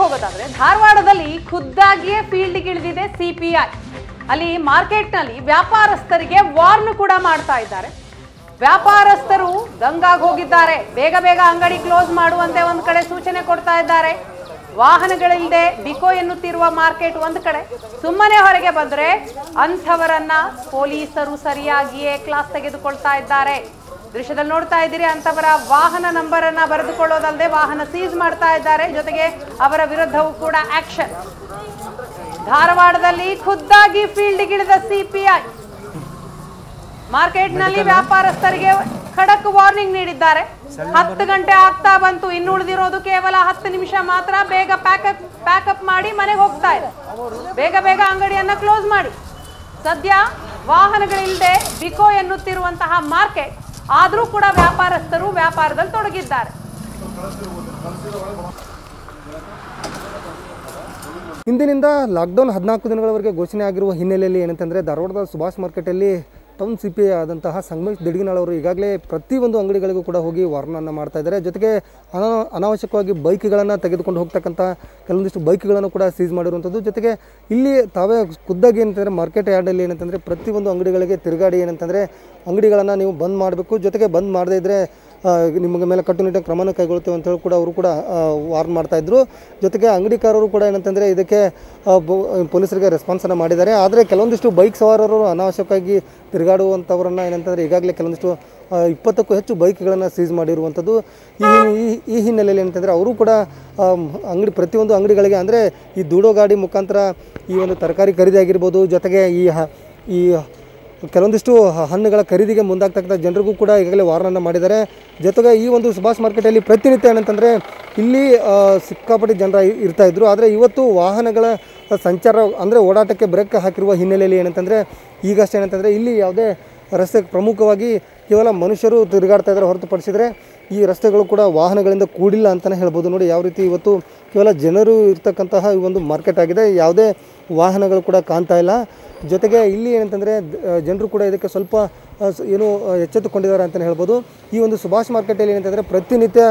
ಹೋಗೋದಾದ್ರೆ ಧಾರವಾಡದಲ್ಲಿ ಖುದ್ದಾಗಿಯೇ ಫೀಲ್ಡ್ ಗಿಳಿದಿದೆ ಸಿಪಿಐ. ಅಲ್ಲಿ ಮಾರ್ಕೆಟ್ ನಲ್ಲಿ ವ್ಯಾಪಾರಸ್ಥರಿಗೆ ವಾರ್ನ್ ಕೂಡ ಮಾಡ್ತಾ ಇದ್ದಾರೆ. ವ್ಯಾಪಾರಸ್ಥರು ದಂಗಾಗಿ ಹೋಗಿದ್ದಾರೆ. ಬೇಗ ಬೇಗ ಅಂಗಡಿ ಕ್ಲೋಸ್ ಮಾಡುವಂತೆ ಒಂದು ಕಡೆ ಸೂಚನೆ ಕೊಡ್ತಾ ಇದ್ದಾರೆ. ವಾಹನಗಳಿಲ್ಲದೆ ಬಿಕೋ ಎನ್ನುತ್ತಿರುವ ಮಾರ್ಕೆಟ್ ಒಂದು ಕಡೆ, ಸುಮ್ಮನೆ ಹೊರಗೆ ಬಂದರೆ ಅಂಥವರನ್ನ ಪೊಲೀಸರು ಸರಿಯಾಗಿಯೇ ಕ್ಲಾಸ್ ತೆಗೆದುಕೊಳ್ತಾ ಇದ್ದಾರೆ. ದೃಶ್ಯದಲ್ಲಿ ನೋಡ್ತಾ ಇದ್ದೀರಿ, ಅಂತವರ ವಾಹನ ನಂಬರ್ ಅನ್ನ ಬರೆದುಕೊಳ್ಳೋದಲ್ಲದೆ ವಾಹನ ಸೀಸ್ ಮಾಡ್ತಾ ಇದ್ದಾರೆ. ಜೊತೆಗೆ ಅವರ ವಿರುದ್ಧವೂ ಕೂಡ ಆಕ್ಷನ್. ಧಾರವಾಡದಲ್ಲಿ ಖುದ್ದಾಗಿ ಫೀಲ್ಡ್ಗಿಳಿದ ಸಿಪಿಐ ಮಾರ್ಕೆಟ್ನಲ್ಲಿ ವ್ಯಾಪಾರಸ್ಥರಿಗೆ ಖಡಕ್ ವಾರ್ನಿಂಗ್ ನೀಡಿದ್ದಾರೆ. 10 ಗಂಟೆ ಆಗ್ತಾ ಬಂತು, ಇನ್ನು ಉಳಿದಿರೋದು ಕೇವಲ 10 ನಿಮಿಷ ಮಾತ್ರ. ಬೇಗ ಪ್ಯಾಕಪ್ ಮಾಡಿ ಮನೆಗೆ ಹೋಗ್ತಾ ಇದೆ. ಬೇಗ ಬೇಗ ಅಂಗಡಿಯನ್ನ ಕ್ಲೋಸ್ ಮಾಡಿ. ಸದ್ಯ ವಾಹನಗಳಿಲ್ಲದೆ ಬಿಕೋ ಎನ್ನುತ್ತಿರುವಂತಹ ಮಾರ್ಕೆಟ್, ಆದರೂ ಕೂಡ ವ್ಯಾಪಾರಸ್ಥರು ವ್ಯಾಪಾರದಲ್ಲಿ ತೊಡಗಿದ್ದಾರೆ. ಇಂದಿನಿಂದ ಲಾಕ್ಡೌನ್ 14 ದಿನಗಳವರೆಗೆ ಘೋಷಣೆ ಆಗಿರುವ ಹಿನ್ನೆಲೆಯಲ್ಲಿ ಏನಂತಂದರೆ, ಧಾರವಾಡದ ಸುಭಾಷ್ ಮಾರ್ಕೆಟಲ್ಲಿ ಟೌನ್ ಸಿ ಪಿ ಐ ಆದಂತಹ ಸಂಗಮೇಶ್ ದಿಡ್ಗಿನಾಳ್ ಅವರು ಈಗಾಗಲೇ ಪ್ರತಿಯೊಂದು ಅಂಗಡಿಗಳಿಗೂ ಕೂಡ ಹೋಗಿ ವಾರ್ನನ್ನು ಮಾಡ್ತಾ ಇದ್ದಾರೆ. ಜೊತೆಗೆ ಅನಾವಶ್ಯಕವಾಗಿ ಬೈಕ್ಗಳನ್ನು ತೆಗೆದುಕೊಂಡು ಹೋಗ್ತಕ್ಕಂಥ ಕೆಲವೊಂದಿಷ್ಟು ಬೈಕ್ಗಳನ್ನು ಕೂಡ ಸೀಸ್ ಮಾಡಿರುವಂಥದ್ದು. ಜೊತೆಗೆ ಇಲ್ಲಿ ತಾವೇ ಖುದ್ದಾಗಿ ಏನಂತಂದರೆ ಮಾರ್ಕೆಟ್ ಯಾರ್ಡಲ್ಲಿ ಏನಂತಂದರೆ ಪ್ರತಿಯೊಂದು ಅಂಗಡಿಗಳಿಗೆ ತಿರುಗಾಡಿ ಏನಂತಂದರೆ ಅಂಗಡಿಗಳನ್ನು ನೀವು ಬಂದ್ ಮಾಡಬೇಕು, ಜೊತೆಗೆ ಬಂದ್ ಮಾಡದೇ ಇದ್ದರೆ ನಿಮ್ಮ ಮೇಲೆ ಕಟ್ಟುನಿಟ್ಟಿನ ಕ್ರಮವನ್ನು ಕೈಗೊಳ್ತೇವೆ ಅಂತೇಳಿ ಕೂಡ ಅವರು ಕೂಡ ವಾರ್ನ್ ಮಾಡ್ತಾಯಿದ್ರು. ಜೊತೆಗೆ ಅಂಗಡಿಕಾರರು ಕೂಡ ಏನಂತಂದರೆ ಇದಕ್ಕೆ ಪೊಲೀಸರಿಗೆ ರೆಸ್ಪಾನ್ಸನ್ನು ಮಾಡಿದ್ದಾರೆ. ಆದರೆ ಕೆಲವೊಂದಿಷ್ಟು ಬೈಕ್ ಸವಾರರು ಅನಾವಶ್ಯಕವಾಗಿ ತಿರುಗಾಡುವಂಥವ್ರನ್ನ ಏನಂತಂದರೆ ಈಗಾಗಲೇ ಕೆಲವೊಂದಿಷ್ಟು 20ಕ್ಕೂ ಹೆಚ್ಚು ಬೈಕ್ಗಳನ್ನು ಸೀಸ್ ಮಾಡಿರುವಂಥದ್ದು. ಈ ಹಿನ್ನೆಲೆಯಲ್ಲಿ ಏನಂತಂದರೆ ಅವರು ಕೂಡ ಪ್ರತಿಯೊಂದು ಅಂಗಡಿಗಳಿಗೆ ಅಂದರೆ ಈ ದೂಡೋ ಗಾಡಿ ಮುಖಾಂತರ ಈ ಒಂದು ತರಕಾರಿ ಖರೀದಿಯಾಗಿರ್ಬೋದು, ಜೊತೆಗೆ ಈ ಕೆಲವೊಂದಿಷ್ಟು ಹಣ್ಣುಗಳ ಖರೀದಿಗೆ ಮುಂದಾಗ್ತಕ್ಕಂಥ ಜನರಿಗೂ ಕೂಡ ಈಗಾಗಲೇ ವಾರ್ನನ್ನು ಮಾಡಿದ್ದಾರೆ. ಜೊತೆಗೆ ಈ ಒಂದು ಸುಭಾಷ್ ಮಾರ್ಕೆಟಲ್ಲಿ ಪ್ರತಿನಿತ್ಯ ಏನಂತಂದರೆ ಇಲ್ಲಿ ಸಿಕ್ಕಾಪಟ್ಟೆ ಜನರ ಇರ್ತಾಯಿದ್ರು. ಆದರೆ ಇವತ್ತು ವಾಹನಗಳ ಸಂಚಾರ ಅಂದರೆ ಓಡಾಟಕ್ಕೆ ಬ್ರೇಕ್ ಹಾಕಿರುವ ಹಿನ್ನೆಲೆಯಲ್ಲಿ ಏನಂತಂದರೆ ಈಗಷ್ಟೇ ಏನಂತಂದರೆ ಇಲ್ಲಿ ಯಾವುದೇ ರಸ್ತೆ ಪ್ರಮುಖವಾಗಿ ಕೇವಲ ಮನುಷ್ಯರು ತಿರುಗಾಡ್ತಾ ಇದ್ದಾರೆ ಹೊರತುಪಡಿಸಿದರೆ ಈ ರಸ್ತೆಗಳು ಕೂಡ ವಾಹನಗಳಿಂದ ಕೂಡಿಲ್ಲ ಅಂತಲೇ ಹೇಳ್ಬೋದು. ನೋಡಿ ಯಾವ ರೀತಿ ಇವತ್ತು ಕೇವಲ ಜನರು ಇರ್ತಕ್ಕಂತಹ ಈ ಒಂದು ಮಾರ್ಕೆಟ್ ಆಗಿದೆ, ಯಾವುದೇ ವಾಹನಗಳು ಕೂಡ ಕಾಣ್ತಾ ಇಲ್ಲ. ಜೊತೆಗೆ ಇಲ್ಲಿ ಏನಂತಂದರೆ ಜನರು ಕೂಡ ಇದಕ್ಕೆ ಸ್ವಲ್ಪ ಏನು ಎಚ್ಚೆತ್ತುಕೊಂಡಿದ್ದಾರೆ ಅಂತಲೇ ಹೇಳ್ಬೋದು. ಈ ಒಂದು ಸುಭಾಷ್ ಮಾರ್ಕೆಟಲ್ಲಿ ಏನಂತಂದರೆ ಪ್ರತಿನಿತ್ಯ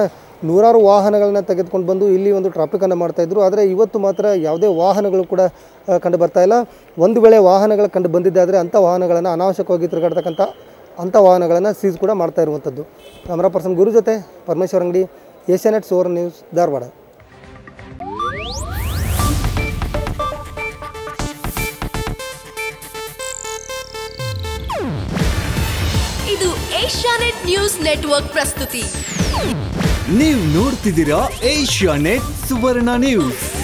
ನೂರಾರು ವಾಹನಗಳನ್ನ ತೆಗೆದುಕೊಂಡು ಬಂದು ಇಲ್ಲಿ ಒಂದು ಟ್ರಾಫಿಕನ್ನು ಮಾಡ್ತಾಯಿದ್ರು. ಆದರೆ ಇವತ್ತು ಮಾತ್ರ ಯಾವುದೇ ವಾಹನಗಳು ಕೂಡ ಕಂಡು ಬರ್ತಾ ಇಲ್ಲ. ಒಂದು ವೇಳೆ ವಾಹನಗಳು ಕಂಡು ಬಂದಿದ್ದಾದರೆ ಅಂಥ ವಾಹನಗಳನ್ನು ಅನಾವಶ್ಯಕವಾಗಿ ಅಂಥ ವಾಹನಗಳನ್ನು ಸೀಸ್ ಕೂಡ ಮಾಡ್ತಾ ಇರುವಂಥದ್ದು. ಕ್ಯಾಮರಾ ಪರ್ಸನ್ ಗುರು ಜೊತೆ ಪರಮೇಶ್ವರ ಅಂಗಡಿ, ಏಷ್ಯಾನೆಟ್ ಸೋರ್ ನ್ಯೂಸ್, ಧಾರವಾಡ. ಇದು ಏಷ್ಯಾನೆಟ್ ನ್ಯೂಸ್ ನೆಟ್ವರ್ಕ್ ಪ್ರಸ್ತುತಿ. ನೀವು ನೋಡ್ತಿದ್ದೀರಾ ಏಷ್ಯಾನೆಟ್ ಸುವರ್ಣ ನ್ಯೂಸ್.